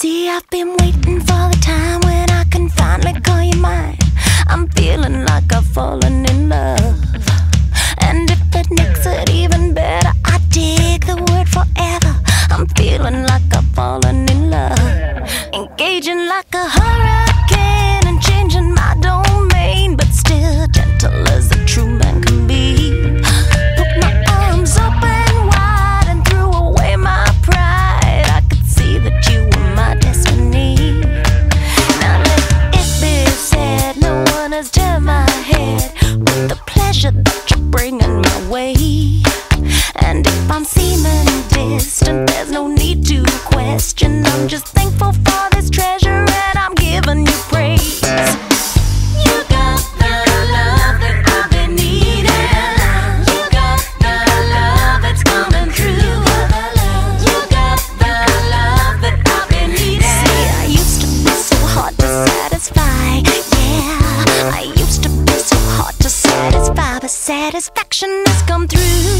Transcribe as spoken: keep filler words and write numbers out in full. See, I've been waiting for the time when I can finally call you mine. I'm feeling like I've fallen in love, and if it makes it even better, I dig the word forever. I'm feeling like I've fallen in love, engaging like a hurricane and changing my domain, but still gentle as a true man can be. Put my arms open wide and threw away my pride. I could see that you were my destiny. Now let it be said, no one has turned my head with the pleasure that you're bringing my way. And if I'm seeming distant, there's no need to question. I'm just thankful for this treasure, and I'm giving you praise. You got the love that I've been needing. You got the love that's coming through. You got the love that I've been needing. See, I used to be so hard to satisfy. Yeah, I used to be so hard to satisfy, but satisfaction has come through.